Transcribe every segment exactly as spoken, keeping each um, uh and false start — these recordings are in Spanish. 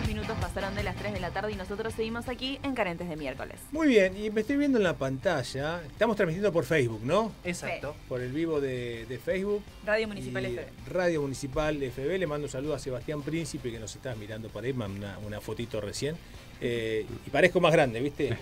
veintidós minutos pasaron de las tres de la tarde y nosotros seguimos aquí en Carentes de Miércoles. Muy bien, y me estoy viendo en la pantalla. Estamos transmitiendo por Facebook, ¿no? Exacto. Sí. Por el vivo de, de Facebook. Radio Municipal F V. Radio Municipal F V. Le mando un saludo a Sebastián Príncipe, que nos está mirando por ahí, una, una fotito recién. Eh, y parezco más grande, ¿viste?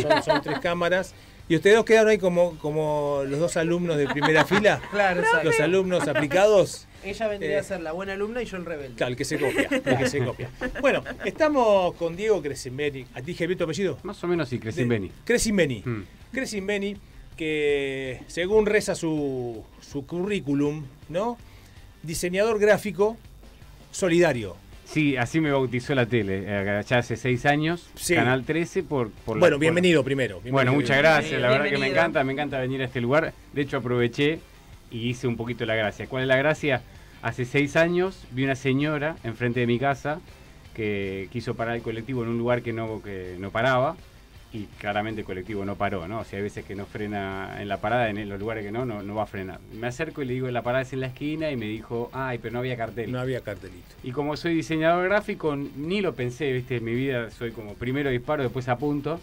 Son, son tres cámaras. Y ustedes dos quedaron ahí como, como los dos alumnos de primera fila. Claro, exacto. Los alumnos aplicados. Ella vendría eh, a ser la buena alumna y yo el rebelde. Claro, el que se copia, el que se copia. Bueno, estamos con Diego Crescimbeni. ¿A ti dije bien tu apellido? Más o menos sí, Crescimbeni. Crescimbeni. Mm. Crescimbeni, que según reza su, su currículum, ¿no? Diseñador gráfico solidario. Sí, así me bautizó la tele, eh, ya hace seis años, sí. Canal trece. Por, por bueno, la, bienvenido por... primero. Bienvenido, bueno, muchas gracias, bienvenido. La verdad bienvenido. Que me encanta, me encanta venir a este lugar. De hecho, aproveché y hice un poquito la gracia. ¿Cuál es la gracia? Hace seis años vi una señora enfrente de mi casa que quiso parar el colectivo en un lugar que no, que no paraba y claramente el colectivo no paró, ¿no? O sea, hay veces que no frena en la parada, en los lugares que no, no, no va a frenar. Me acerco y le digo, la parada es en la esquina, y me dijo, ay, pero no había cartel. No había cartelito. Y como soy diseñador gráfico, ni lo pensé, ¿viste? En mi vida soy como primero disparo, después apunto.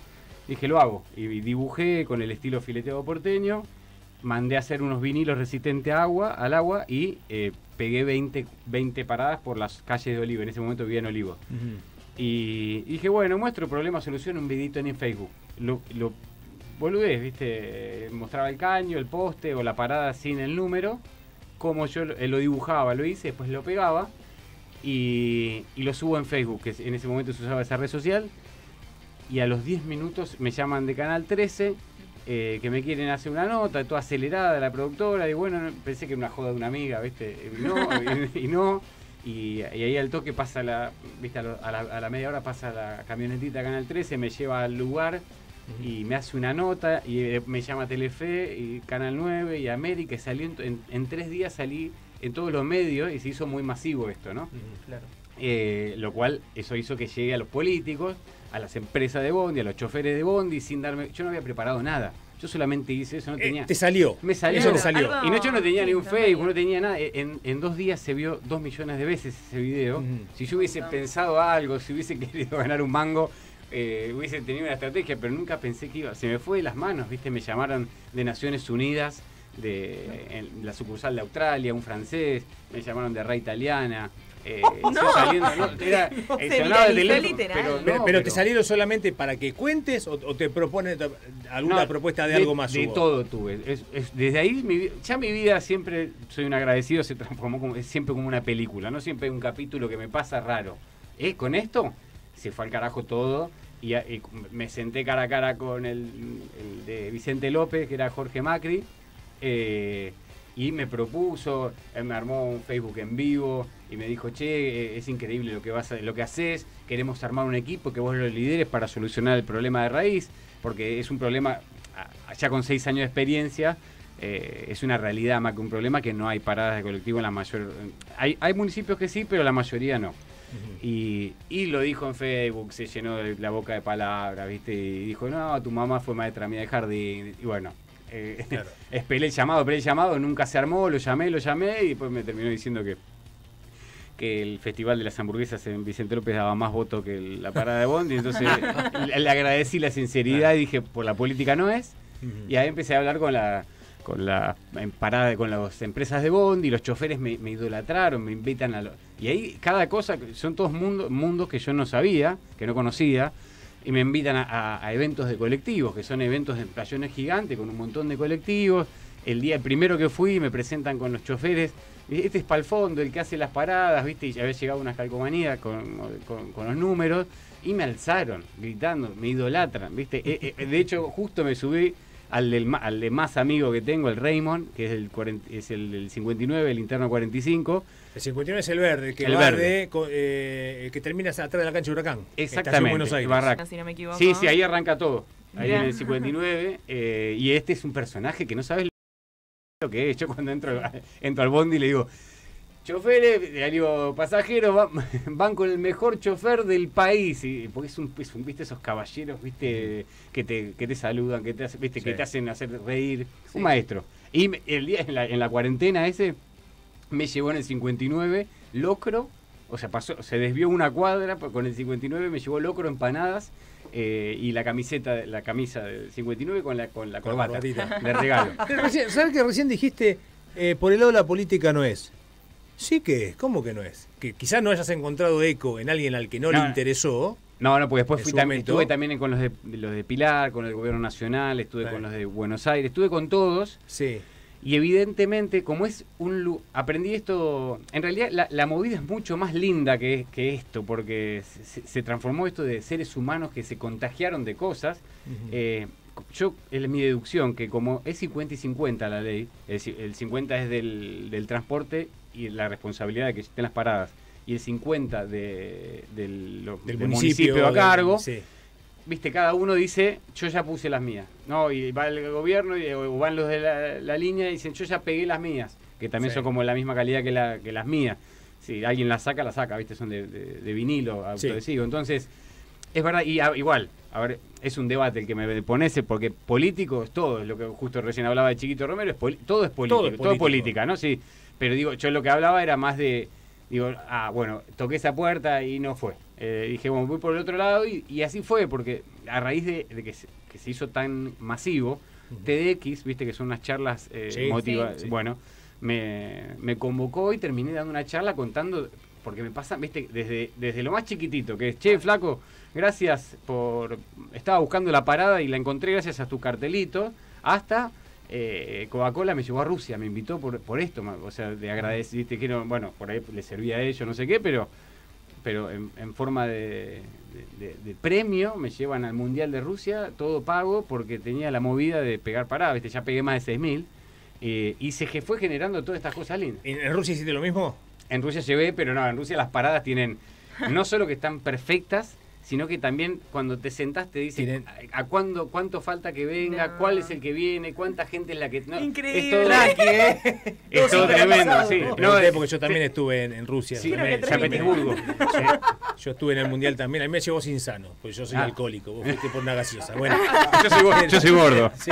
Dije, lo hago. Y dibujé con el estilo fileteado porteño, mandé a hacer unos vinilos resistentes a agua, al agua y eh, pegué veinte paradas por las calles de Olivo. En ese momento vivía en Olivo. Uh-huh. Y dije, bueno, muestro problema, solución, un videito en Facebook. Lo, lo boludez, ¿viste? Mostraba el caño, el poste o la parada sin el número. Como yo lo dibujaba, lo hice, después lo pegaba y, y lo subo en Facebook, que en ese momento se usaba esa red social. Y a los diez minutos me llaman de Canal trece, eh, que me quieren hacer una nota, toda acelerada la productora. Y bueno, pensé que era una joda de una amiga, ¿viste? Y no, y, y no. Y, y ahí al toque pasa la, viste, a, la, a la media hora pasa la camionetita Canal trece, me lleva al lugar. Uh-huh. Y me hace una nota y me llama Telefe y Canal nueve y América, y salí en, en, en tres días salí en todos los medios y se hizo muy masivo esto, ¿no? Uh-huh, claro. Eh, lo cual eso hizo que llegue a los políticos, a las empresas de bondi, a los choferes de bondi, sin darme, yo no había preparado nada. Yo solamente hice eso, no tenía... Eh, te salió. Me salió. Eso te salió. Y no, yo no tenía sí, ningún Facebook, no tenía nada. En, en dos días se vio dos millones de veces ese video. Uh-huh. Si yo hubiese Estamos. pensado algo, si hubiese querido ganar un mango, eh, hubiese tenido una estrategia, pero nunca pensé que iba. Se me fue de las manos, ¿viste? Me llamaron de Naciones Unidas, de en la sucursal de Australia, un francés. Me llamaron de Ray Italiana. Eh, oh, no. Saliendo, no, era, no eh, se literal. Pero, no, pero, pero te salieron solamente para que cuentes o, o te proponen alguna no, propuesta de, de algo más. De hubo. Todo tuve. Es, es, desde ahí mi, ya mi vida siempre soy un agradecido, se transformó como, es siempre como una película, no siempre hay un capítulo que me pasa raro. ¿Eh? Con esto se fue al carajo todo y, y me senté cara a cara con el, el de Vicente López, que era Jorge Macri, eh, y me propuso, él me armó un Facebook en vivo. Y me dijo, che, es increíble lo que vas a, lo que haces, queremos armar un equipo que vos lo lideres para solucionar el problema de raíz, porque es un problema, ya con seis años de experiencia, eh, es una realidad más que un problema, que no hay paradas de colectivo en la mayor... Hay, hay municipios que sí, pero la mayoría no. Uh-huh. y, y lo dijo en Facebook, se llenó de la boca de palabras, ¿viste? Y dijo, no, tu mamá fue maestra mía de jardín, y bueno... Eh, claro. Esperé el llamado, esperé el llamado, nunca se armó, lo llamé, lo llamé, y después me terminó diciendo que... que el Festival de las Hamburguesas en Vicente López daba más votos que la parada de bondi, entonces le agradecí la sinceridad y dije, por la política no es, y ahí empecé a hablar con la con la en parada, con las empresas de bondi, los choferes me, me idolatraron, me invitan a... Lo, y ahí cada cosa, son todos mundos mundos que yo no sabía, que no conocía, y me invitan a, a, a eventos de colectivos, que son eventos de playones gigantes con un montón de colectivos. El día el primero que fui me presentan con los choferes, este es para el fondo, el que hace las paradas, viste, y había llegado una calcomanía con, con, con los números, y me alzaron, gritando, me idolatran, viste. Eh, eh, de hecho, justo me subí al, del, al de más amigo que tengo, el Raymond, que es el, cuarenta, es el, el cincuenta y nueve, el interno cuarenta y cinco. El cincuenta y nueve es el verde, el que, el va verde. De, eh, que termina atrás de la cancha de Huracán. Exactamente, Buenos Aires. Barraca. Si no me equivoco. Sí, sí, ahí arranca todo, ahí yeah. en el cincuenta y nueve, eh, y este es un personaje que no sabes lo que es. Yo cuando entro, entro al bondi le digo, choferes, le digo, pasajeros, van, van con el mejor chofer del país, y, porque es un, es un, viste, esos caballeros, viste, que te, que te saludan, que te, viste, sí. que te hacen hacer reír, sí. un maestro. Y el día en la, en la cuarentena ese me llevó en el cincuenta y nueve, locro, O sea, pasó, se desvió una cuadra, con el cincuenta y nueve me llevó locro, empanadas eh, y la camiseta, la camisa del cincuenta y nueve con la, con la corbata de regalo. ¿Sabes que recién dijiste, eh, por el lado de la política no es? Sí que es, ¿cómo que no es? Que quizás no hayas encontrado eco en alguien al que no, no le interesó. No, no, porque después fui tam momento. estuve también con los de, los de Pilar, con el Gobierno Nacional, estuve claro. con los de Buenos Aires, estuve con todos. Sí. Y evidentemente, como es un... Aprendí esto... En realidad, la, la movida es mucho más linda que, que esto, porque se, se transformó esto de seres humanos que se contagiaron de cosas. Uh-huh. eh, yo, es mi deducción, que como es cincuenta y cincuenta la ley, es decir, el cincuenta es del, del transporte y la responsabilidad de que estén las paradas, y el cincuenta de, de lo, del, del municipio, municipio a cargo, del, sí. Viste, cada uno dice, yo ya puse las mías, no, y va el gobierno y o van los de la, la línea y dicen, yo ya pegué las mías, que también sí. son como la misma calidad que, la, que las mías. Si alguien las saca, las saca, viste, son de, de, de vinilo, autoadhesivo. Sí. Entonces, es verdad, y a, igual, a ver, es un debate el que me pones, porque político es todo, es lo que justo recién hablaba de Chiquito Romero, es poli todo es político, todo es político. Todo política, ¿no? Sí. Pero digo, yo lo que hablaba era más de, digo, ah, bueno, toqué esa puerta y no fue. Eh, dije, bueno, voy por el otro lado y, y así fue, porque a raíz de, de que, se, que se hizo tan masivo, uh-huh. T D X, viste que son unas charlas eh, sí, motivadas, sí, sí. Bueno, me, me convocó y terminé dando una charla contando, porque me pasa, viste, desde, desde lo más chiquitito, que es, che, flaco, gracias por, estaba buscando la parada y la encontré gracias a tu cartelito, hasta... Eh, Coca-Cola me llevó a Rusia, me invitó por, por esto, o sea, de agradecer, que no, bueno, por ahí le servía a ellos, no sé qué, pero pero en, en forma de, de, de premio me llevan al Mundial de Rusia, todo pago, porque tenía la movida de pegar parada, ¿viste? Ya pegué más de seis mil, eh, y se fue generando todas estas cosas lindas. ¿En Rusia hiciste lo mismo? En Rusia llevé, pero no, en Rusia las paradas tienen, no solo que están perfectas, sino que también cuando te sentás te dicen a, a cuándo, cuánto falta que venga, no. cuál es el que viene, cuánta gente es la que... No, increíble. Es todo, ¿eh? Es todo tremendo, pasado, sí. ¿No? No, es, porque yo también estuve en, en Rusia, sí, en San Petersburgo. Yo estuve en el Mundial también, a mí me llevó sin sano, porque yo soy ah. alcohólico, vos fuiste por una gaseosa. Bueno, yo, soy, yo soy gordo. Sí.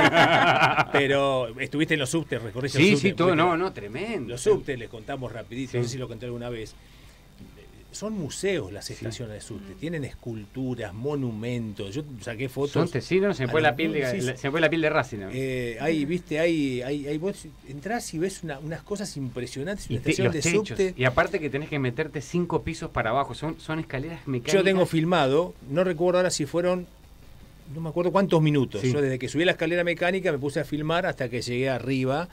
Pero estuviste en los subtes, recorriste sí, los subtes. Sí, sí, todo, bueno, no, no, tremendo. Los subtes, les contamos rapidito, sí. no sé si lo conté alguna vez. Son museos las estaciones sí. de subte, tienen esculturas, monumentos. Yo saqué fotos. Son tesinos, se me fue la piel de, sí, sí. se me fue la piel de Racing. ¿No? Eh, ahí, viste, ahí, ahí, ahí vos entrás y ves una, unas cosas impresionantes. Una y te, estación de techos. Subte. Y aparte que tenés que meterte cinco pisos para abajo, son, son escaleras mecánicas. Yo tengo filmado, no recuerdo ahora si fueron, no me acuerdo cuántos minutos. Sí. Yo desde que subí la escalera mecánica me puse a filmar hasta que llegué arriba.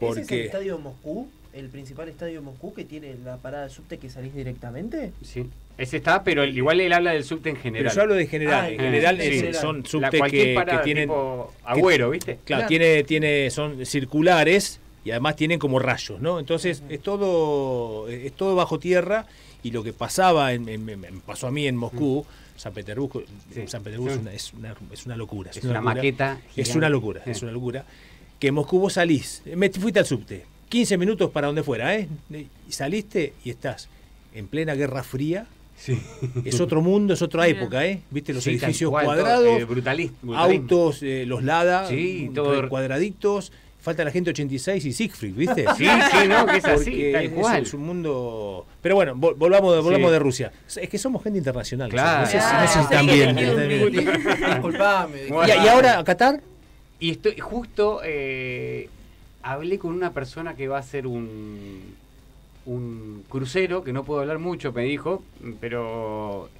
Porque... ¿Ese es el estadio de Moscú? ¿El principal estadio de Moscú que tiene la parada de subte que salís directamente? Sí, ese está, pero igual él habla del subte en general. Pero yo hablo de general, ah, en general, general, es, general. Son subtes que, que tienen... Tipo agüero, ¿viste? Que, claro, claro. Tiene, tiene, son circulares y además tienen como rayos, ¿no? Entonces uh-huh. es, todo, es todo bajo tierra y lo que pasaba, en, en, en, pasó a mí en Moscú, uh-huh. San Petersburgo, sí. San Petersburgo sí. es, una, es, una, es una locura. Es, es una, una locura, maqueta gigante. Es una locura, sí. es una locura. Que en Moscú vos salís, me, fuiste al subte. quince minutos para donde fuera, ¿eh? Y saliste y estás en plena Guerra Fría. Sí. Es otro mundo, es otra época, ¿eh? Viste los sí, edificios igual, cuadrados, todo, eh, brutalista, brutalista. Autos, eh, los Lada, sí, todo cuadraditos. Falta la gente ochenta y seis y Siegfried, ¿viste? Sí, sí, no, que es así, tal cual. Es un mundo... Pero bueno, volvamos, volvamos sí. de Rusia. Es que somos gente internacional. Claro. No sé ah, si están bien. Disculpame. Y ahora, ¿a Qatar? Y estoy justo... Eh, hablé con una persona que va a hacer un, un crucero, que no puedo hablar mucho, me dijo, pero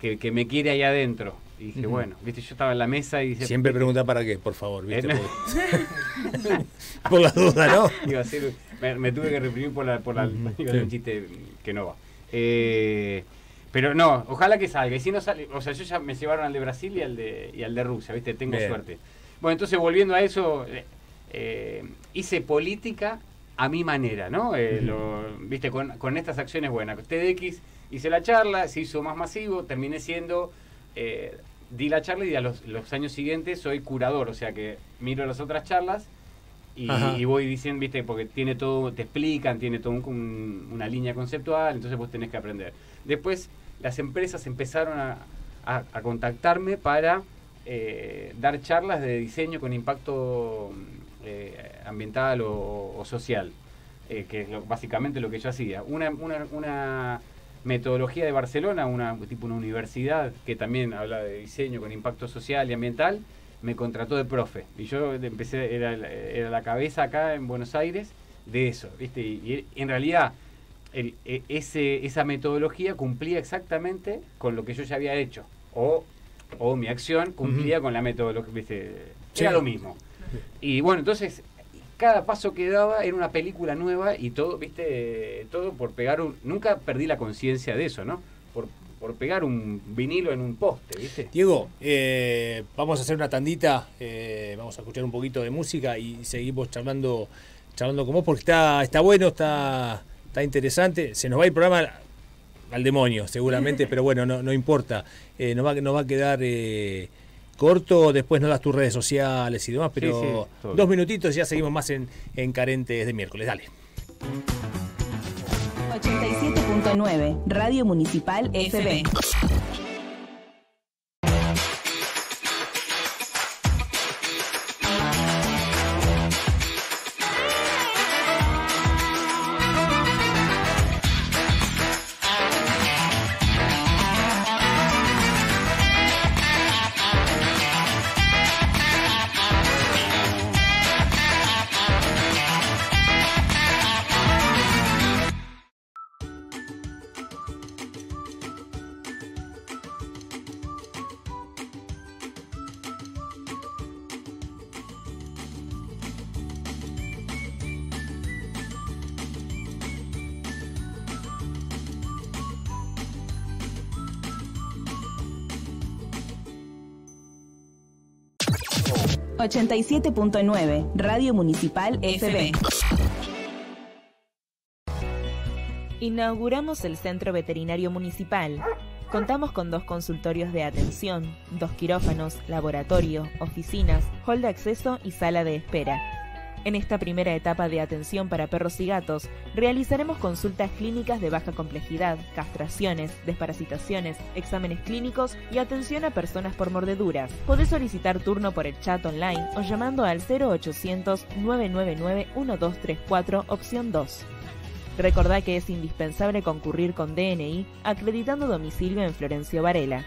que, que me quiere ahí adentro. Y dije, uh-huh. bueno, viste, yo estaba en la mesa y... Dice, siempre pregunta para qué, por favor, viste. ¿Eh? Por, por la duda, ¿no? Digo, así, me, me tuve que reprimir por la, por la, uh-huh. digo, sí. un chiste que no va. Eh, pero no, ojalá que salga. Y si no sale, o sea, yo ya me llevaron al de Brasil y al de, y al de Rusia, viste, tengo bien. Suerte. Bueno, entonces volviendo a eso... Eh, hice política a mi manera, ¿no? Eh, lo, viste, con, con estas acciones buenas. T D X hice la charla, se hizo más masivo, terminé siendo, eh, di la charla y a los, los años siguientes soy curador, o sea que miro las otras charlas y, y voy diciendo, viste, porque tiene todo, te explican, tiene todo un, un, una línea conceptual, entonces vos tenés que aprender. Después las empresas empezaron a, a, a contactarme para eh, dar charlas de diseño con impacto... Eh, ambiental o, o social, eh, que es lo, básicamente lo que yo hacía. Una, una, una metodología de Barcelona, una, tipo una universidad que también habla de diseño con impacto social y ambiental, me contrató de profe. Y yo empecé, era, era la cabeza acá en Buenos Aires de eso, ¿viste? Y, y en realidad el, ese, esa metodología cumplía exactamente con lo que yo ya había hecho. O, o mi acción cumplía uh-huh. con la metodología, ¿viste? Era sí. lo mismo. Y bueno, entonces cada paso que daba era una película nueva y todo, viste, todo por pegar un... Nunca perdí la conciencia de eso, ¿no? Por, por pegar un vinilo en un poste, viste. Diego, eh, vamos a hacer una tandita, eh, vamos a escuchar un poquito de música y seguimos charlando, charlando con vos porque está, está bueno, está, está interesante. Se nos va el programa al demonio, seguramente, pero bueno, no, no importa. Eh, nos, va, nos va a quedar... Eh, corto, después nos das tus redes sociales y demás, pero sí, sí, dos minutitos y ya seguimos más en, en Carentes de Miércoles. Dale. ochenta y siete punto nueve, Radio Municipal F V. ochenta y siete punto nueve, Radio Municipal F V. Inauguramos el Centro Veterinario Municipal. Contamos con dos consultorios de atención, dos quirófanos, laboratorio, oficinas, hall de acceso y sala de espera. En esta primera etapa de atención para perros y gatos, realizaremos consultas clínicas de baja complejidad, castraciones, desparasitaciones, exámenes clínicos y atención a personas por mordeduras. Podés solicitar turno por el chat online o llamando al cero ochocientos, nueve nueve nueve, uno dos tres cuatro, opción dos. Recordá que es indispensable concurrir con D N I acreditando domicilio en Florencio Varela.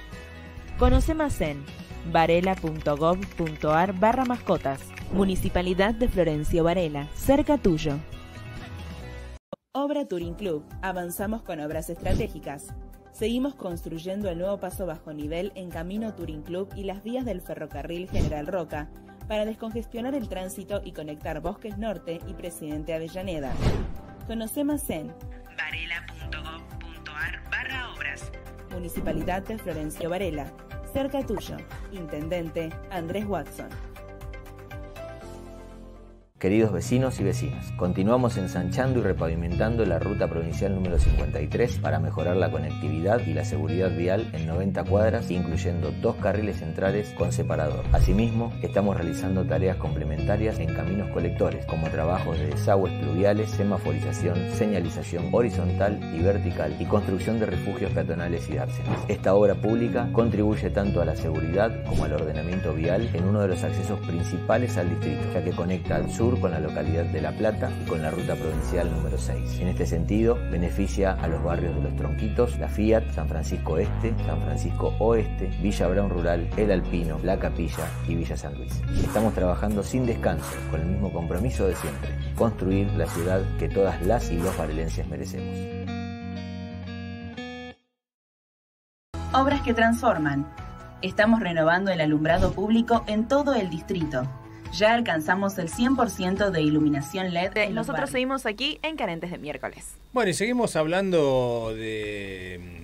Conoce más en varela punto gov punto ar barra mascotas. Municipalidad de Florencio Varela, cerca tuyo. Obra Touring Club. Avanzamos con obras estratégicas. Seguimos construyendo el nuevo paso bajo nivel en Camino Touring Club y las vías del ferrocarril General Roca para descongestionar el tránsito y conectar Bosques Norte y Presidente Avellaneda. Conoce más en varela punto gov punto ar barra obras. Municipalidad de Florencio Varela, cerca tuyo. Intendente Andrés Watson. Queridos vecinos y vecinas, continuamos ensanchando y repavimentando la ruta provincial número cincuenta y tres para mejorar la conectividad y la seguridad vial en noventa cuadras, incluyendo dos carriles centrales con separador. Asimismo, estamos realizando tareas complementarias en caminos colectores, como trabajos de desagües pluviales, semaforización, señalización horizontal y vertical y construcción de refugios peatonales y de dápsenas. Esta obra pública contribuye tanto a la seguridad como al ordenamiento vial en uno de los accesos principales al distrito, ya que conecta al sur con la localidad de La Plata y con la ruta provincial número seis. En este sentido, beneficia a los barrios de Los Tronquitos, La Fiat, San Francisco Este, San Francisco Oeste, Villa Brown Rural, El Alpino, La Capilla y Villa San Luis. Estamos trabajando sin descanso, con el mismo compromiso de siempre, construir la ciudad que todas las y los varelenses merecemos. Obras que transforman. Estamos renovando el alumbrado público en todo el distrito. Ya alcanzamos el cien por ciento de iluminación L E D. En Nosotros seguimos aquí en Carentes de Miércoles. Bueno, y seguimos hablando de,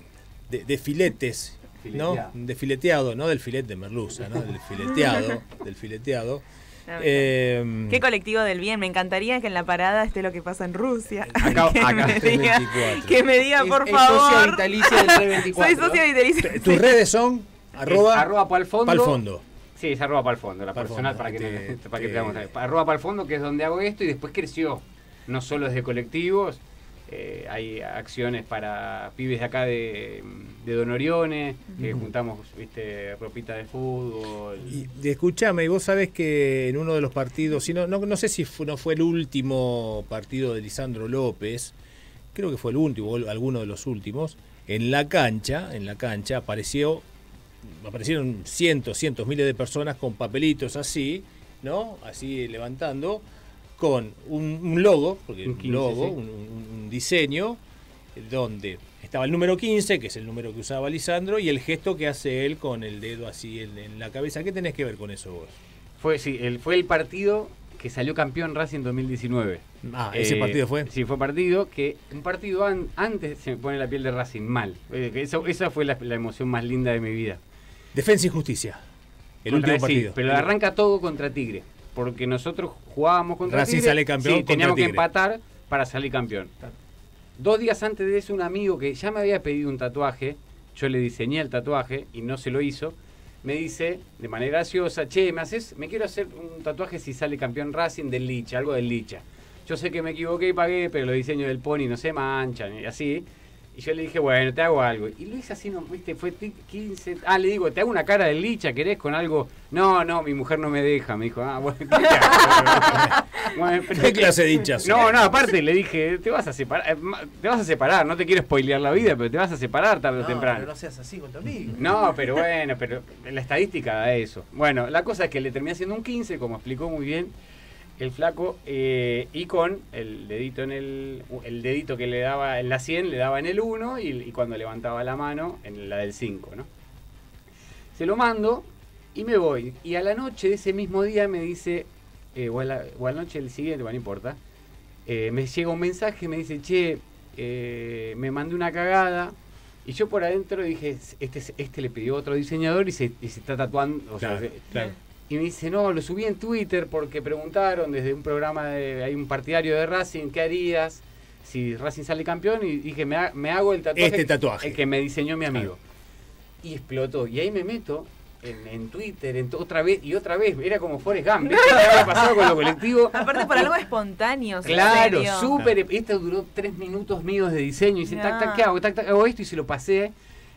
de, de filetes, fileteado. ¿No? De fileteado, no del filete de merluza, ¿no? Del fileteado, del fileteado. No, eh, qué colectivo del bien, me encantaría que en la parada esté lo que pasa en Rusia. Acá, que, acá, me diga, que me diga, es, por es favor. Socio vitalicio del tres veinticuatro. Soy socio vitalicio. Tus sí. redes son arroba, arroba pal fondo. Pal fondo. Sí, es arroba para el fondo, la pal personal fondo, para que te, te, para que te, te, te arroba para el fondo, que es donde hago esto y después creció. No solo desde colectivos, eh, hay acciones para pibes de acá de, de Don Orione, que uh-huh. juntamos, viste, ropita de fútbol. Y, y escuchame, y vos sabés que en uno de los partidos, si no, no, no sé si fue, no fue el último partido de Lisandro López, creo que fue el último, o alguno de los últimos. en la cancha, en la cancha apareció, aparecieron cientos, cientos, miles de personas con papelitos así, ¿no? Así levantando, con un, un logo, porque un quince, logo, sí. un, un, un diseño, donde estaba el número quince, que es el número que usaba Lisandro, y el gesto que hace él con el dedo así en, en la cabeza. ¿Qué tenés que ver con eso vos? Fue, sí, el, fue el partido que salió campeón Racing dos mil diecinueve. Ah, ¿ese eh, partido fue? Sí, fue partido que... Un partido an, antes se me pone la piel de Racing mal. Eh, esa, esa fue la, la emoción más linda de mi vida. Defensa y Justicia. El contra, último partido. Sí, pero arranca todo contra Tigre. Porque nosotros jugábamos contra Racing Tigre. Racing sale campeón. Sí, teníamos Tigre. que empatar para salir campeón. Dos días antes de eso, un amigo que ya me había pedido un tatuaje, yo le diseñé el tatuaje y no se lo hizo, me dice, de manera graciosa, che, me haces, me quiero hacer un tatuaje si sale campeón Racing del Licha, algo del Licha. Yo sé que me equivoqué y pagué, pero los diseños del Pony no se manchan y así. Y yo le dije, bueno, te hago algo. Y lo hice así, no, viste, fue quince... Ah, le digo, te hago una cara del Licha, ¿querés con algo? No, no, mi mujer no me deja. Me dijo, ah, bueno, bueno pero... ¿Qué clase de hinchas? No, no, aparte le dije, te vas a separar, te vas a separar, no te quiero spoilear la vida, pero te vas a separar tarde no, o temprano. No, no seas así con tu amigo. No, pero bueno, pero la estadística da eso. Bueno, la cosa es que le terminé haciendo un quince, como explicó muy bien el flaco, eh, y con el dedito en el el dedito que le daba en la cien, le daba en el uno, y, y cuando levantaba la mano, en la del cinco, ¿no? Se lo mando y me voy. Y a la noche de ese mismo día me dice, eh, o, a la, o a la noche del siguiente, bueno, no importa, eh, me llega un mensaje, me dice, che, eh, me mandé una cagada. Y yo por adentro dije, este, este le pidió otro diseñador y se, y se está tatuando. O claro, sea, claro. Y me dice, no, lo subí en Twitter porque preguntaron desde un programa, de, hay un partidario de Racing, ¿qué harías si Racing sale campeón? Y dije, me, ha, me hago el tatuaje, este tatuaje, el que me diseñó mi amigo. Claro. Y explotó. Y ahí me meto en, en Twitter, en otra vez, y otra vez, era como Forrest Gump, ¿viste? ¿Qué había pasado con lo colectivo? Aparte para algo espontáneo. Claro, súper. Esto duró tres minutos míos de diseño. Y dice, no. tac, tac, ¿qué hago? Tac, tac, hago esto y se lo pasé.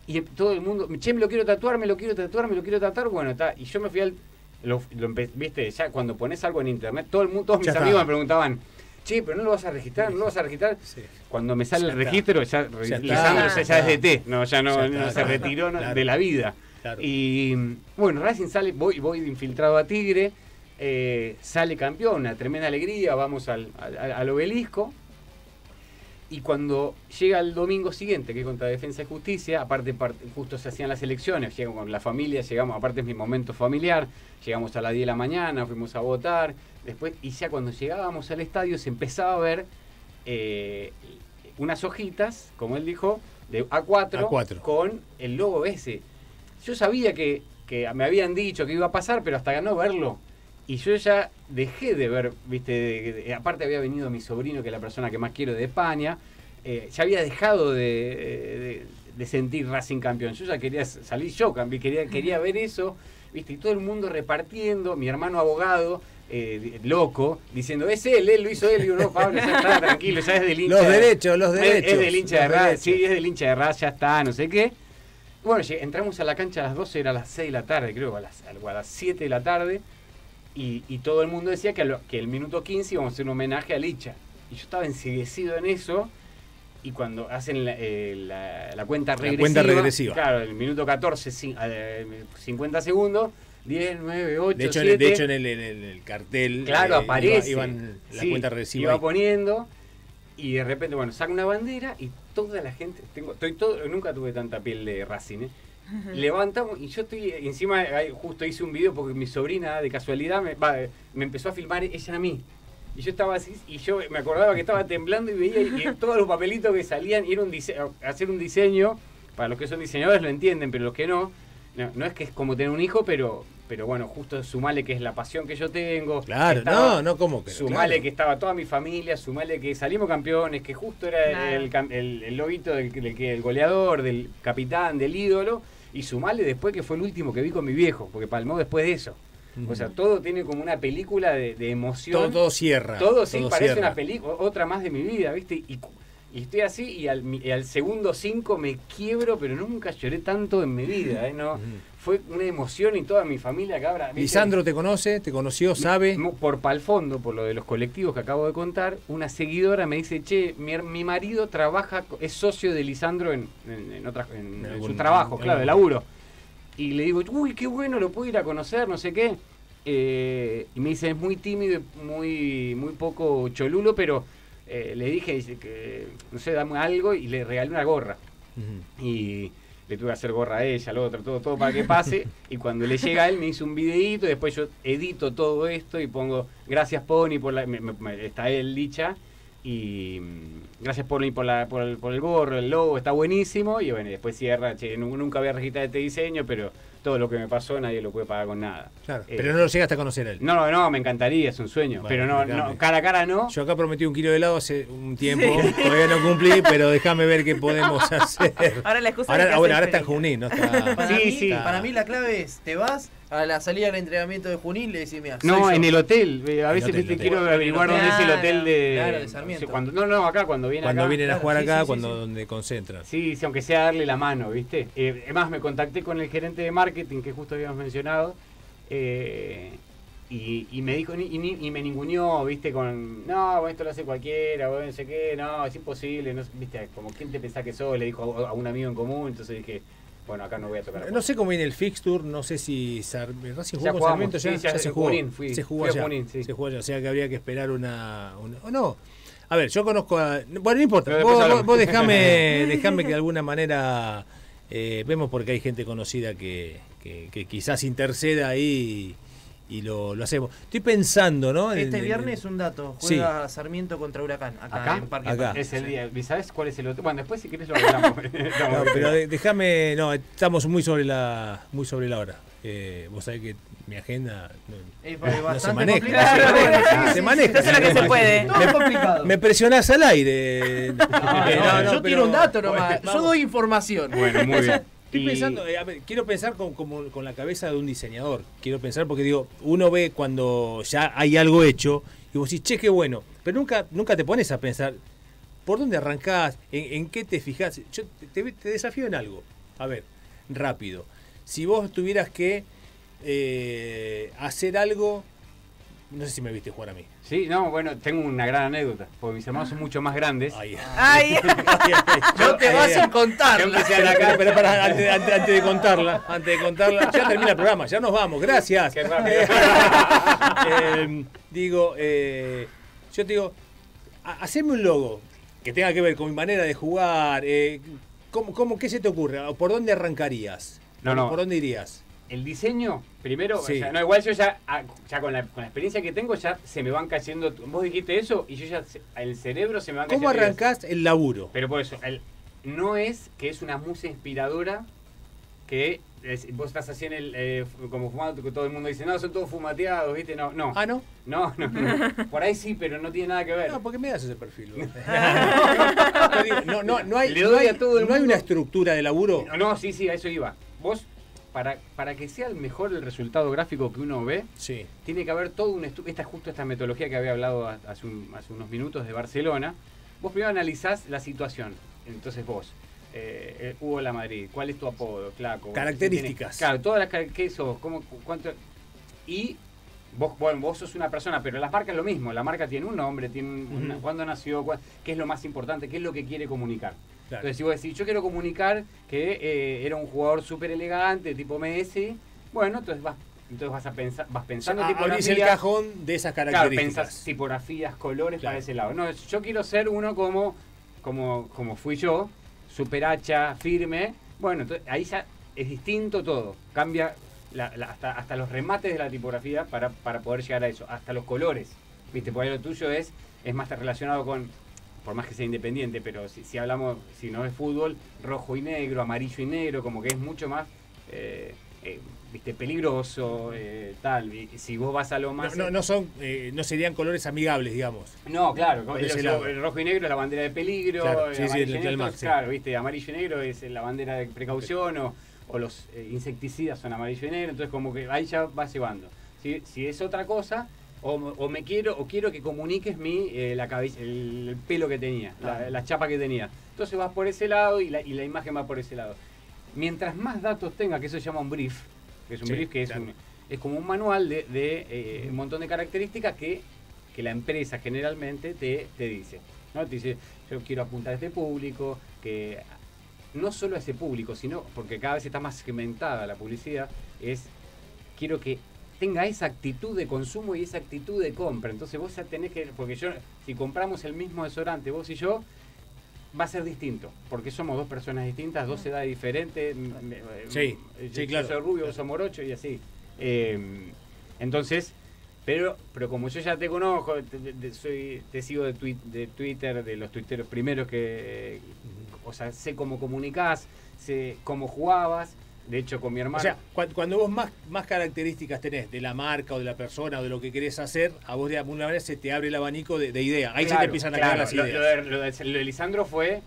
Y todo el mundo, che, me lo quiero tatuar, me lo quiero tatuar, me lo quiero tatuar. Bueno, está. Y yo me fui al... Lo, lo viste, ya cuando pones algo en internet, todo el mundo, todos mis ya amigos está. me preguntaban, che, pero no lo vas a registrar, no lo vas a registrar. Sí. Cuando me sale ya el registro, ya, ya Lisandro ya, ya es de T, no, ya no, ya está, no se retiró claro. de la vida. Claro. Y bueno, Racing sale, voy, voy infiltrado a Tigre, eh, sale campeón, una tremenda alegría, vamos al, al, al obelisco. Y cuando llega el domingo siguiente, que es contra Defensa y Justicia, aparte justo se hacían las elecciones, llegamos con la familia, llegamos, aparte es mi momento familiar, llegamos a las diez de la mañana, fuimos a votar, después, y ya cuando llegábamos al estadio se empezaba a ver eh, unas hojitas, como él dijo, de A cuatro, A cuatro con el logo ese. Yo sabía que, que me habían dicho que iba a pasar, pero hasta no verlo. Y yo ya dejé de ver, viste, de, de, aparte había venido mi sobrino, que es la persona que más quiero de España, eh, ya había dejado de, de, de sentir Racing campeón. Yo ya quería salir yo, quería, quería ver eso, viste, y todo el mundo repartiendo, mi hermano abogado, eh, loco, diciendo, es él, él lo hizo él, y yo, no, Pablo, ya está, tranquilo, ya es del hincha. Los derechos, los derechos. Es del hincha de Racing, sí, es del hincha de Racing, ya está, no sé qué. Bueno, entramos a la cancha a las doce, era a las seis de la tarde, creo, a las, a las siete de la tarde. Y, y todo el mundo decía que, lo, que el minuto quince íbamos a hacer un homenaje a Licha. Y yo estaba enseguecido en eso. Y cuando hacen la, eh, la, la cuenta regresiva... La cuenta regresiva. Claro, el minuto catorce, cincuenta segundos, diez, nueve, ocho, de hecho, siete... En el, de hecho, en el, en el cartel... Claro, eh, aparece. Iba, iban la sí, cuenta regresiva. Iba ahí. Poniendo. Y de repente, bueno, saca una bandera y toda la gente... Tengo, estoy todo, nunca tuve tanta piel de Racing, ¿eh? Levantamos, y yo estoy encima, justo hice un video porque mi sobrina de casualidad me, va, me empezó a filmar ella a mí. Y yo estaba así, y yo me acordaba que estaba temblando y veía y todos los papelitos que salían, y era un dise hacer un diseño, para los que son diseñadores lo entienden, pero los que no, no, no es que es como tener un hijo, pero, pero bueno, justo sumale que es la pasión que yo tengo. Claro, estaba, no, no como que. Sumale claro. que estaba toda mi familia, sumale que salimos campeones, que justo era claro. el, el, el lobito del, del, del goleador, del capitán, del ídolo. Y sumale después que fue el último que vi con mi viejo, porque palmó después de eso. Uh-huh. O sea, todo tiene como una película de, de emoción. Todo, todo cierra. Todo, todo sí, todo parece cierra. Una película, otra más de mi vida, ¿viste? Y, Y estoy así y al, y al segundo cinco me quiebro, pero nunca lloré tanto en mi vida, ¿eh? No, fue una emoción y toda mi familia cabra. Lisandro te conoce, te conoció, sabe. Por Palfondo, por lo de los colectivos que acabo de contar, una seguidora me dice, che, mi, mi marido trabaja, es socio de Lisandro en, en, en, otras, en, en su trabajo, claro, de laburo. Y le digo, uy, qué bueno, lo puedo ir a conocer, no sé qué. Eh, y me dice, es muy tímido, muy, muy poco cholulo, pero... Eh, le dije, dice, que no sé, dame algo y le regalé una gorra. Uh-huh. Y le tuve que hacer gorra a ella, lo otro, todo, todo para que pase. Y cuando le llega a él me hizo un videíto y después yo edito todo esto y pongo, gracias Pony, por la, me, me, está él dicha. Y gracias Pony por, la, por, el, por el gorro, el logo, está buenísimo. Y bueno, después cierra, che, nunca había registrado este diseño, pero todo lo que me pasó nadie lo puede pagar con nada. Claro, eh, pero no lo llegaste a conocer él. No, no, me encantaría, es un sueño. Bueno, pero no, no, cara a cara no. Yo acá prometí un kilo de helado hace un tiempo, sí. Todavía no cumplí, pero déjame ver qué podemos hacer. Ahora la excusa ahora, es que ahora, ahora está en Junín, no está. Para, sí, mí, sí. Para mí la clave es, te vas a la salida del entrenamiento de Junín, le decís, mira, no, en yo. El hotel. A veces hotel, te quiero bueno, averiguar dónde claro, es el hotel de, claro, de Sarmiento. Cuando, no, no, acá, cuando vienen cuando acá. Cuando vienen a claro, jugar sí, acá, sí, cuando sí, donde concentran. Sí, sí, aunque sea darle la mano, ¿viste? Eh, además, me contacté con el gerente de marketing que justo habíamos mencionado, eh, y, y me dijo, y, y, y me ninguneó, ¿viste? Con, no, esto lo hace cualquiera, bueno, no sé qué, no, es imposible, no, ¿viste? Como, ¿quién te pensás que sos? Le dijo a, a un amigo en común, entonces dije... Bueno, acá no voy a tocar. No, no sé cómo viene el fixture, no sé si Racing jugó con Sarmiento, ya, sí, ya, ya se jugó. Junín, fui, se jugó allá. Junín, sí. Se jugó allá, o sea que habría que esperar una. una o oh, no. A ver, yo conozco a. Bueno, no importa. Vos, vos, vos dejame, dejame que de alguna manera eh, vemos porque hay gente conocida que, que, que quizás interceda ahí y, y lo, lo hacemos. Estoy pensando, ¿no? Este en, viernes en, un dato, juega sí. Sarmiento contra Huracán, acá, acá en Parque. Acá. Es el día. ¿Sabes cuál es el otro? Bueno, después si querés lo hablamos. No, pero déjame, no, estamos muy sobre la muy sobre la hora. Eh, vos sabés que mi agenda no, eh, no se maneja. Claro, se maneja. Es lo que se puede. Todo es complicado. Me presionás al aire. No, no, no, yo tiro un dato nomás. Yo doy información. Bueno, muy bien. Estoy pensando, eh, a ver, quiero pensar con, como, con la cabeza de un diseñador. Quiero pensar porque digo, uno ve cuando ya hay algo hecho y vos decís, che, qué bueno. Pero nunca, nunca te pones a pensar por dónde arrancás, en, en qué te fijás. Yo te, te desafío en algo. A ver, rápido. Si vos tuvieras que eh, hacer algo, no sé si me viste jugar a mí. Sí, no, bueno, tengo una gran anécdota, porque mis hermanos son mucho más grandes. Ay, ay, ay, ay, ay. No te ay, vas ay, a contarla. Pero, pero para, antes, antes, antes de contarla, antes de contarla, ya termina el programa, ya nos vamos, gracias. Qué rápido. eh, digo, eh, yo te digo, haceme un logo que tenga que ver con mi manera de jugar. Eh, ¿cómo, cómo, ¿Qué se te ocurre? ¿Por dónde arrancarías? No, no. ¿Por dónde irías? El diseño, primero, sí. O sea, no, igual yo ya, ya con, la, con la experiencia que tengo, ya se me van cayendo. Vos dijiste eso y yo ya, el cerebro se me van cayendo. ¿Cómo arrancás el laburo? Pero por eso, el, no es que es una musa inspiradora que es, vos estás así en el, eh, como fumando, que todo el mundo dice, no, son todos fumateados, ¿viste? No, no. ¿Ah, no? No, no, no. Por ahí sí, pero no tiene nada que ver. No, porque me das ese perfil. No, no, no hay, no hay, no hay una estructura de laburo. No, no, sí, sí, a eso iba. Vos... Para, para que sea el mejor el resultado gráfico que uno ve, sí, tiene que haber todo un estudio. Esta es justo esta metodología que había hablado hace, un, hace unos minutos de Barcelona. Vos primero analizás la situación. Entonces vos, eh, eh, Hugo La Madrid, ¿cuál es tu apodo? Claco. Características. ¿Sí? Claro, todas las que sos, cómo, cuánto. Y vos, bueno, vos sos una persona, pero las marcas es lo mismo. La marca tiene un nombre, tiene uh-huh. una, cuándo nació, cuál, qué es lo más importante, qué es lo que quiere comunicar. Claro. Entonces, si vos decís, yo quiero comunicar que eh, era un jugador súper elegante, tipo Messi, bueno, entonces vas, entonces vas a pensar, vas pensando o sea, tipografías. Abrís el cajón de esas características. Claro, pensás tipografías, colores, claro, para ese lado. No, yo quiero ser uno como, como, como fui yo, súper hacha, firme. Bueno, entonces, ahí ya es distinto todo. Cambia la, la, hasta, hasta los remates de la tipografía para, para poder llegar a eso. Hasta los colores. Viste, por ahí lo tuyo es, es más relacionado con... por más que sea independiente, pero si, si hablamos, si no es fútbol, rojo y negro, amarillo y negro, como que es mucho más eh, eh, viste, peligroso, eh, tal. Y si vos vas a lo más... No, no, no son, eh, no serían colores amigables, digamos. No, claro, como, el, el, el rojo y negro es la bandera de peligro, claro, el sí, amarillo, sí, el, el, el mar, es, sí, claro, viste, amarillo y negro es la bandera de precaución, sí, o, o los eh, insecticidas son amarillo y negro, entonces como que ahí ya vas llevando. Si, si es otra cosa, O, o me quiero, o quiero que comuniques mi, eh, la cabeza, el pelo que tenía, claro. la, la chapa que tenía. Entonces vas por ese lado y la, y la imagen va por ese lado. Mientras más datos tenga, que eso se llama un brief, que es un sí, brief que claro. es, un, es como un manual de, de eh, un montón de características que, que la empresa generalmente te, te dice, ¿no? Te dice, yo quiero apuntar a este público, que no solo a ese público, sino porque cada vez está más segmentada la publicidad, es quiero que tenga esa actitud de consumo y esa actitud de compra. Entonces vos ya tenés que... Porque yo, si compramos el mismo desodorante, vos y yo, va a ser distinto. Porque somos dos personas distintas, dos edades diferentes. Sí, yo, sí, claro. Yo soy rubio, vos sos morocho y así. Eh, entonces, pero pero como yo ya te conozco, te, te, soy, te sigo de, twi de Twitter, de los tuiteros primeros que... Eh, o sea, sé cómo comunicás, sé cómo jugabas. De hecho, con mi hermano... O sea, cuando, cuando vos más, más características tenés de la marca o de la persona o de lo que querés hacer, a vos de alguna manera se te abre el abanico de, de ideas. Ahí claro, se te empiezan claro, a caer las lo, ideas. Lo de, lo, de, lo de Lisandro fue...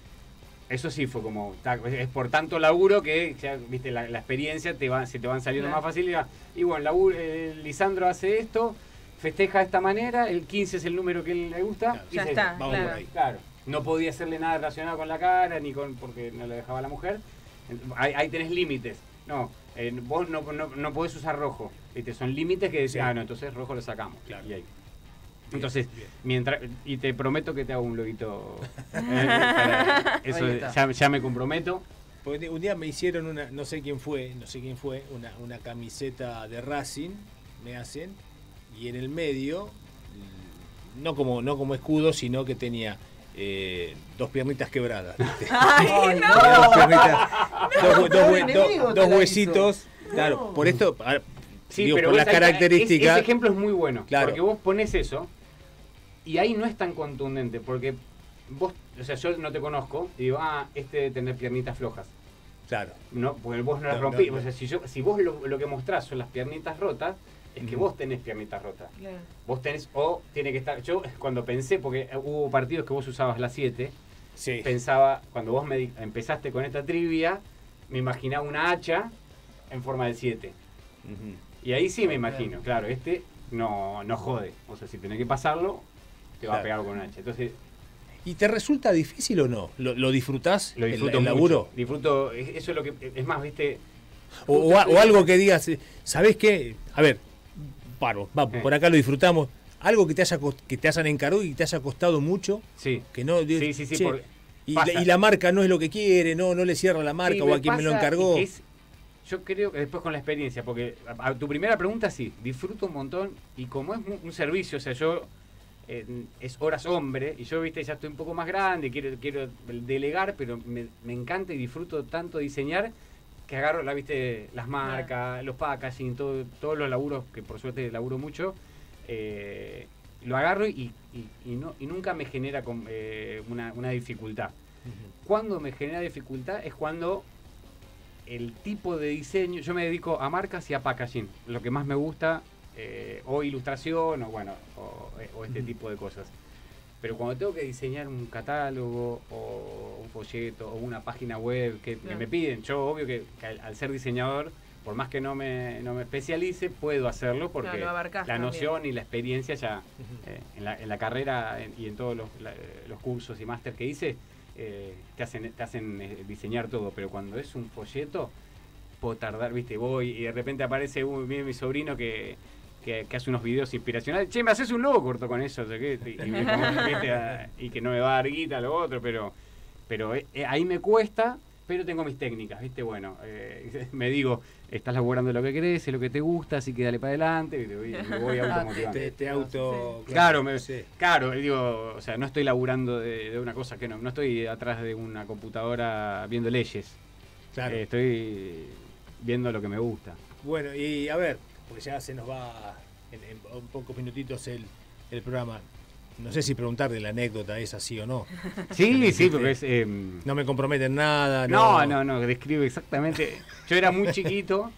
Eso sí fue como... Es por tanto laburo que, ya, viste, la, la experiencia te va, se te van saliendo claro. más fácil. Y, va, y bueno, laburo, eh, Lisandro hace esto, festeja de esta manera, el quince es el número que le gusta. Claro, y ya está, dice, vamos claro. por ahí. Claro. No podía hacerle nada relacionado con la cara, ni con porque no lo dejaba la mujer. Ahí, ahí tenés límites. No, eh, vos no, no, no podés usar rojo. ¿Viste? Son límites que decís, ah, no, entonces rojo lo sacamos. Claro. Y ahí. Entonces, bien, bien. mientras y te prometo que te hago un loguito. eh, para, eso ya, ya me comprometo. Porque un día me hicieron una, no sé quién fue, no sé quién fue, una, una camiseta de Racing, me hacen, y en el medio, no como, no como escudo, sino que tenía... Eh, dos piernitas quebradas. Ay, no. Dos, piernitas, no, dos, dos, dos, dos huesitos. No. Claro, por esto, a, sí, digo, pero por las características. Ese ejemplo es muy bueno. Claro. Porque vos pones eso y ahí no es tan contundente. Porque vos, o sea, yo no te conozco y digo, ah, este debe tener piernitas flojas. Claro. No, porque vos no, no las rompís. No, no. O sea, si, yo, si vos lo, lo que mostrás son las piernitas rotas. Es que vos tenés piernitas rotas. Claro. Vos tenés, o tiene que estar... Yo cuando pensé, porque hubo partidos que vos usabas las siete, sí. pensaba, cuando vos me empezaste con esta trivia, me imaginaba una hacha en forma del siete. Uh-huh. Y ahí sí me imagino, claro, este no, no jode. O sea, si tenés que pasarlo, te va claro. a pegar con una hacha. Entonces... ¿Y te resulta difícil o no? ¿Lo, lo disfrutás? Lo disfruto el, el laburo. Disfruto, eso es lo que... Es más, viste... O, o, a, o algo que digas, ¿sabés qué? A ver... Vamos, sí. por acá lo disfrutamos. Algo que te haya que te hayan encargado y te haya costado mucho. Sí. Que no, sí, sí, sí, che, y, la, y la marca no es lo que quiere, no, no le cierra la marca sí, o a quien me lo encargó. Es, yo creo que después con la experiencia, porque a, a tu primera pregunta sí, disfruto un montón y como es un, un servicio, o sea, yo eh, es horas hombre y yo, viste, ya estoy un poco más grande, quiero, quiero delegar, pero me, me encanta y disfruto tanto diseñar. Que agarro, la viste, las marcas, ah. los packaging, todo, todos los laburos, que por suerte laburo mucho, eh, lo agarro y, y, y, no, y nunca me genera con, eh, una, una dificultad. Uh-huh. Cuando me genera dificultad es cuando el tipo de diseño, yo me dedico a marcas y a packaging, lo que más me gusta, eh, o ilustración, o bueno, o, o este uh-huh. tipo de cosas. Pero cuando tengo que diseñar un catálogo o un folleto o una página web que, que me piden, yo obvio que, que al, al ser diseñador, por más que no me, no me especialice, puedo hacerlo porque no, la también. noción y la experiencia ya eh, en, la, en la carrera en, y en todos los, la, los cursos y máster que hice, eh, te hacen, te hacen diseñar todo. Pero cuando es un folleto, puedo tardar, viste, voy y de repente aparece un, mi, mi sobrino que... Que, que hace unos videos inspiracionales. Che, me haces un logo corto con eso. O sea, que, y, y, me, a, y que no me va a dar guita, lo otro, pero, pero eh, ahí me cuesta, pero tengo mis técnicas, ¿viste? Bueno, eh, me digo, estás laburando lo que crees, es lo que te gusta, así que dale para adelante. Y te, me voy automotivando. Te, te auto... Claro, me, claro, digo, o sea, no estoy laburando de, de una cosa que no... No estoy atrás de una computadora viendo leyes. Claro. Eh, estoy viendo lo que me gusta. Bueno, y a ver... Porque ya se nos va en, en, en pocos minutitos el, el programa. No sé si preguntarle la anécdota esa sí o no. Sí, sí, porque es... Eh, no me comprometen nada. No, no, no, no describe exactamente. Yo era muy chiquito.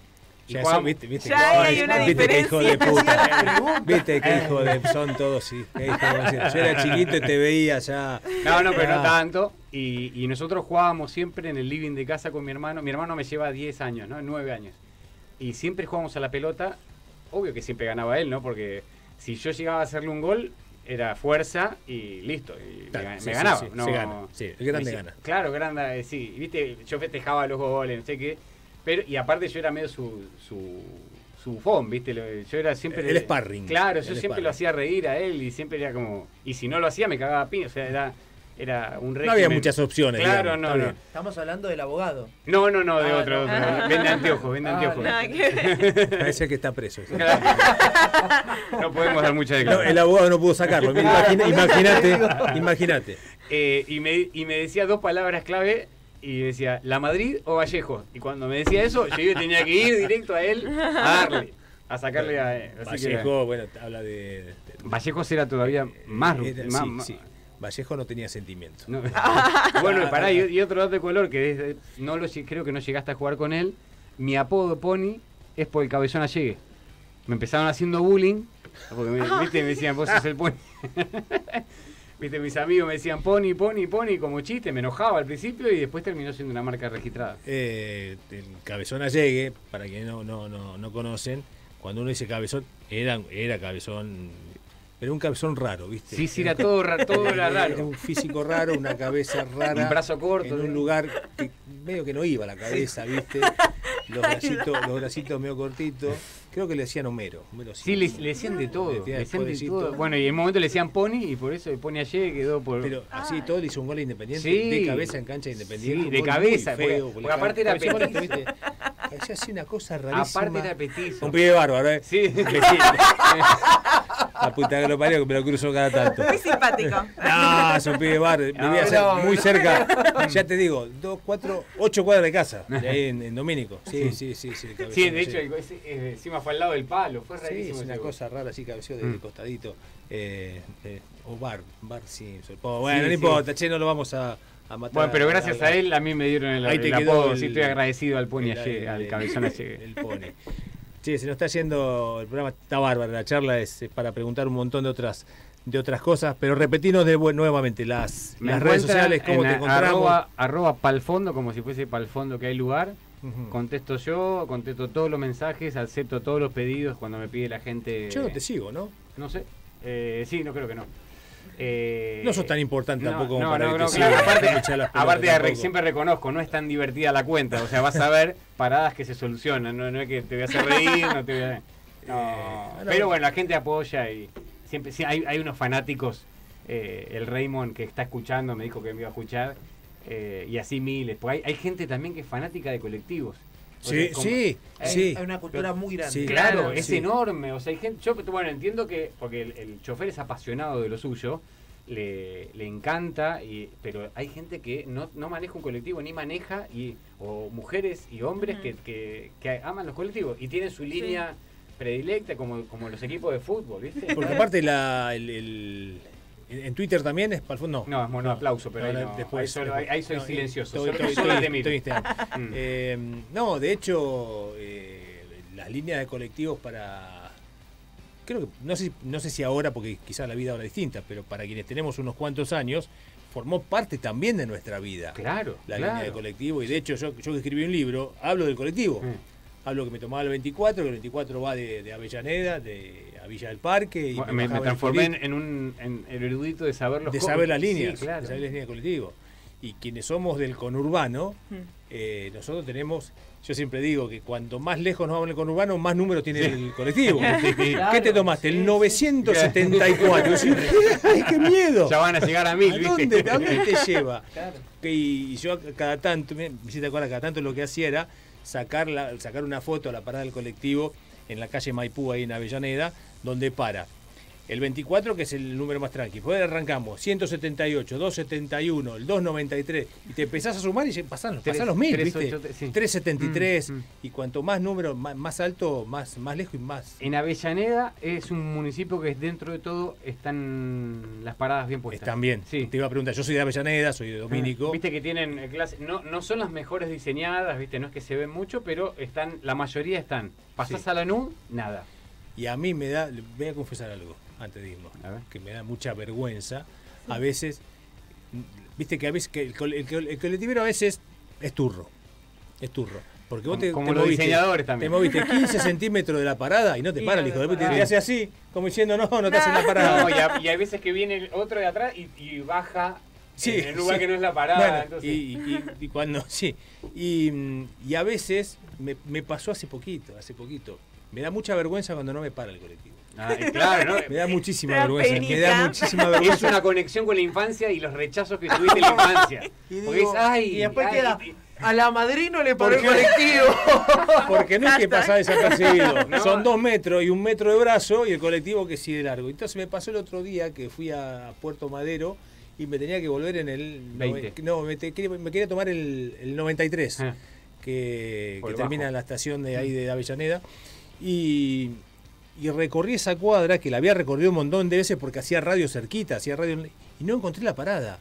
Y ya Juan, eso, viste, viste, ya que, hay una viste que hijo de puta. Viste que hijo de... Son todos, sí. Yo era chiquito y te veía ya. No, no, pero ah. no tanto. Y, y nosotros jugábamos siempre en el living de casa con mi hermano. Mi hermano me lleva diez años, ¿no? nueve años. Y siempre jugábamos a la pelota, obvio que siempre ganaba él, ¿no? Porque si yo llegaba a hacerle un gol, era fuerza y listo. Y claro, me, sí, me ganaba. Sí, sí, no, se gana. Sí, el grande me, gana. Claro, grande, sí. Viste, yo festejaba los goles, no sé qué. Pero, y aparte yo era medio su... su su fón, ¿viste? Yo era siempre... El sparring. Claro, yo siempre lo hacía reír a él y siempre era como... Y si no lo hacía, me cagaba a piña. O sea, era, era un régimen. No había muchas opciones. Claro, digamos. no, no. Estamos hablando del abogado. No, no, no, de ah, otro. No. otro. Vende anteojos, vende ah, anteojos. No, parece que está preso. Claro. No podemos dar mucha declaración. No, el abogado no pudo sacarlo. Imagínate, imagínate. Eh, y, me, y me decía dos palabras clave... Y decía, ¿La Madrid o Vallejo? Y cuando me decía eso, yo tenía que ir directo a él a darle, a sacarle a él. Así Vallejo, que era... bueno, habla de... de Vallejo era todavía eh, más, era, más, sí, más... Sí, Vallejo no tenía sentimientos. No. Bueno, pará, y, y otro dato de color, que desde, no lo, creo que no llegaste a jugar con él. Mi apodo, Pony, es por el Cabezón Allegue. Me empezaron haciendo bullying, porque me, ¿viste? Me decían, vos sos el Pony. Viste, mis amigos me decían Pony, Pony, Pony, como chiste, me enojaba al principio y después terminó siendo una marca registrada. Eh, el Cabezón Allegue, para quienes no, no, no, no conocen, cuando uno dice Cabezón, era, era Cabezón, pero un Cabezón raro, ¿viste? Sí, sí, era todo, todo era raro. Era un físico raro, una cabeza rara. Un brazo corto. En un lugar que medio que no iba la cabeza, ¿viste? Los bracitos, los bracitos medio cortitos. Creo que le decían Homero. Homero sí, le, le decían de todo. Le decían, le decían de todo. Bueno, y en un momento le decían Pony y por eso el Pony Allegue quedó por... Pero así todo le hizo un gol a Independiente, sí, de cabeza en cancha de Independiente. Sí, de cabeza, feo, porque, porque aparte era petizo. Hacía así una cosa rarísima. Aparte era petizo. Un pibe bárbaro, ¿eh? Sí. La puta que lo parió, que me lo cruzo cada tanto. Muy simpático. Ah, son pibes bárbaros. Vivía no, no. muy cerca, ya te digo, dos, cuatro, ocho cuadras de casa, de ahí en, en Domínico. Sí, sí, sí. Sí, cabezón, sí, de hecho, sí. Encima fue al lado del palo, fue rarísimo. Sí, es una cosa rara, así cabeceó desde mm. el costadito. Eh, eh, o bar, bar, sí. Bueno, sí, no importa, sí. Che, no lo vamos a, a matar. Bueno, pero gracias a, a él a mí me dieron el, el apodo, el, sí, estoy agradecido al Pony, el, ayer, el, al Cabezón Allegue. El Pony. Sí, se nos está yendo, el programa está bárbaro, la charla es, es para preguntar un montón de otras de otras cosas, pero repetinos de, bueno, nuevamente las, las redes sociales, cómo te encontramos. Arroba, arroba palfondo, como si fuese palfondo que hay lugar. Uh-huh. Contesto yo, contesto todos los mensajes, acepto todos los pedidos cuando me pide la gente. Yo no te sigo, ¿no? No sé, eh, sí, no creo que no. Eh, no sos tan importante no, tampoco no, para no, no, claro, aparte, aparte tampoco. Siempre reconozco, no es tan divertida la cuenta, o sea, vas a ver paradas que se solucionan, no, no es que te voy a hacer reír, no te voy a... No. Pero bueno, la gente apoya y siempre sí, hay, hay unos fanáticos, eh, el Raymond que está escuchando me dijo que me iba a escuchar, eh, y así miles, porque hay, hay gente también que es fanática de colectivos. O sea, sí, como, sí, hay, sí. Hay una cultura pero, muy grande. Sí, claro, claro, es sí. enorme. O sea, hay gente, yo bueno, entiendo que, porque el, el chofer es apasionado de lo suyo, le, le encanta, y, pero hay gente que no, no maneja un colectivo, ni maneja, y o mujeres y hombres uh-huh. que, que, que aman los colectivos y tienen su línea sí. predilecta, como, como los equipos de fútbol, ¿viste? Porque aparte la, el... el... ¿En Twitter también es para el fondo? No, no es mono aplauso, pero no, ahí, no, después, ahí, solo, después, ahí soy no, silencioso. Estoy, estoy, estoy, estoy, estoy, estoy mm. eh, no, de hecho, eh, las líneas de colectivos para... creo que no sé, no sé si ahora, porque quizás la vida ahora es distinta, pero para quienes tenemos unos cuantos años, formó parte también de nuestra vida. Claro, La claro. línea de colectivo, y de hecho yo, yo escribí un libro, hablo del colectivo. Mm. Hablo que me tomaba el veinticuatro, que el veinticuatro va de, de Avellaneda, de a Villa del Parque. Y bueno, me, me transformé en, en un en el erudito de saber los De saber las líneas, sí, claro. de saber las líneas de colectivo. Y quienes somos del conurbano, mm. eh, nosotros tenemos, yo siempre digo que cuanto más lejos nos vamos del conurbano, más números tiene sí. el colectivo. Claro, ¿qué te tomaste? Sí, el novecientos setenta y cuatro. Sí. ¡Ay, qué miedo! Ya van a llegar a mil, ¿A dónde, ¿A dónde te lleva? Claro. Y yo cada tanto, me te acuerdas, cada tanto lo que hacía era sacar la, sacar una foto a la parada del colectivo en la calle Maipú, ahí en Avellaneda, donde para el veinticuatro, que es el número más tranqui. Pues arrancamos, ciento setenta y ocho, doscientos setenta y uno, el doscientos noventa y tres, y te empezás a sumar y pasan, pasan los mil, ¿viste? ocho, sí. trescientos setenta y tres, mm, mm. y cuanto más número, más, más alto, más, más lejos y más. En Avellaneda es un municipio que dentro de todo están las paradas bien puestas. Están bien, sí. Te iba a preguntar, yo soy de Avellaneda, soy de Domínico. Viste que tienen clases, no, no son las mejores diseñadas, viste, no es que se ven mucho, pero están, la mayoría están. Pasás sí. a Lanús, nada. Y a mí me da, voy a confesar algo antes de irnos, que me da mucha vergüenza. A veces, viste que a veces que el, el, el colectivero a veces es turro, es turro. Porque vos te, como te los moviste, diseñadores también. Te moviste quince centímetros de la parada y no te para el hijo de puta. Y te hace así, como diciendo, no, no, no te hacen la parada. No, y, a, y hay veces que viene el otro de atrás y, y baja sí, en el lugar sí. que no es la parada. Bueno, entonces... y, y, y cuando, sí. Y, y a veces me, me pasó hace poquito, hace poquito. Me da mucha vergüenza cuando no me para el colectivo. Ah, claro, ¿no? Me da muchísima vergüenza. Penita. Me da muchísima vergüenza. Es una conexión con la infancia y los rechazos que tuviste en la infancia. Y, digo, es, ay, y después ay, queda. Y... A la Madrid no le paró el colectivo. Porque no es que pasaba desapercibido. No. Son dos metros y un metro de brazo y el colectivo que sigue largo. Entonces me pasó el otro día que fui a Puerto Madero y me tenía que volver en el... veinte. No, me, te, me quería tomar el, el noventa y tres, ah. que, que termina en la estación de ahí de Avellaneda. Y, y recorrí esa cuadra, que la había recorrido un montón de veces porque hacía radio cerquita, hacía radio... Y no encontré la parada.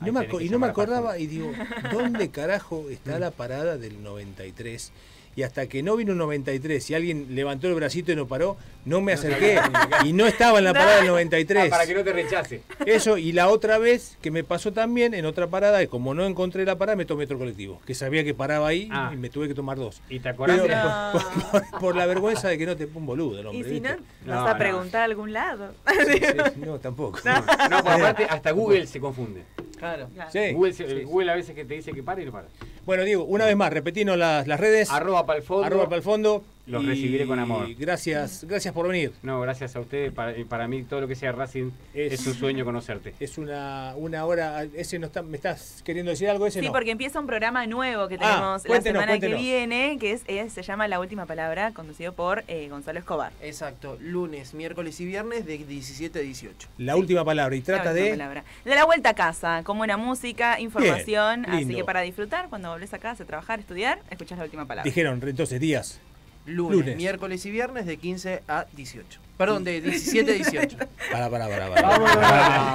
No me y no me acordaba y digo, ¿dónde carajo está la parada del noventa y tres? Y hasta que no vino un noventa y tres y alguien levantó el bracito y no paró, no me acerqué y no estaba en la parada del noventa y tres. Ah, para que no te rechace. Eso, y la otra vez que me pasó también en otra parada, y como no encontré la parada, me tomé otro colectivo, que sabía que paraba ahí ah. y me tuve que tomar dos. ¿Y te acordás? Pero, no. por, por, por la vergüenza de que no te pongo un boludo el hombre. ¿Y si no? no ¿Vas a no. preguntar a algún lado? Sí, sí, no, tampoco. No, no pues, aparte, hasta Google se confunde. Claro, claro. Sí, Google, sí. Google a veces que te dice que para y no para. Bueno, Diego, una vez más, repetimos las, las redes. Arroba para el fondo. Arroba para el fondo. Los recibiré con amor. Gracias, gracias por venir. No, gracias a ustedes. Para, para mí todo lo que sea Racing es, es un sueño conocerte. Es una, una hora. Ese no está, ¿me estás queriendo decir algo? Ese sí, no. porque empieza un programa nuevo que tenemos ah, la semana cuéntenos. que viene, que es, es se llama La Última Palabra, conducido por eh, Gonzalo Escobar. Exacto. Lunes, miércoles y viernes de diecisiete a dieciocho. La sí. Última Palabra. Y trata de... Palabra. De la vuelta a casa, con buena música, información. Bien, así que para disfrutar, cuando volvés a casa, trabajar, estudiar, escuchás La Última Palabra. Dijeron, entonces, días... Lunes, Lunes, miércoles y viernes de quince a dieciocho. Perdón, de diecisiete a dieciocho. Pará, pará, pará. Vamos,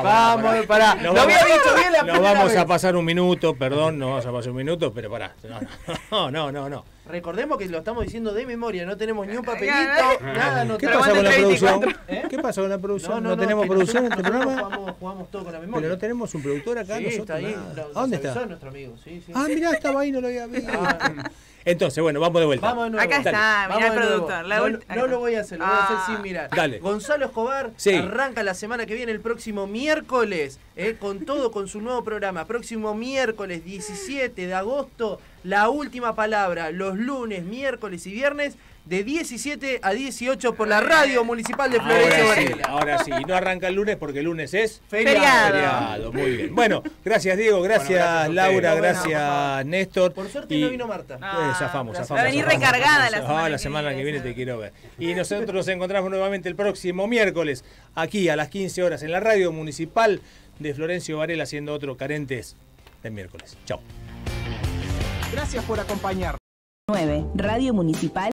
vamos, pará. Lo había visto bien la primera vez. Nos vamos a pasar un minuto, perdón, nos vamos a pasar un minuto, pero pará. No, no, no, no. Recordemos que lo estamos diciendo de memoria, no tenemos ni un papelito, nada. ¿Qué pasa con la producción? ¿Qué pasa con la producción? No tenemos producción en este programa. Jugamos todo con la memoria. Pero no tenemos un productor acá nosotros. ¿A dónde está? Nuestro amigo. Ah, mirá, estaba ahí, no lo había visto. Entonces, bueno, vamos de vuelta. Vamos de nuevo. Acá está, mirá el productor. No, no, no lo voy a hacer, lo voy a hacer ah. sin mirar. Dale. Gonzalo Escobar sí. arranca la semana que viene, el próximo miércoles, eh, con todo, con su nuevo programa. Próximo miércoles diecisiete de agosto, La Última Palabra, los lunes, miércoles y viernes, de diecisiete a dieciocho por la Radio Municipal de Florencio Varela. Ahora sí, no arranca el lunes porque el lunes es feriado. feriado. Muy bien. Bueno, gracias Diego, gracias, bueno, gracias Laura, gracias Néstor. Por suerte y... no vino Marta. Ah, zafamos, zafamos. Va a venir recargada la semana. Ah, la semana que viene, que viene te quiero ver. Y nosotros nos encontramos nuevamente el próximo miércoles, aquí a las quince horas, en la Radio Municipal de Florencio Varela, haciendo otro Carentes de Miércoles. Chao. Gracias por acompañarnos. nueve, Radio Municipal.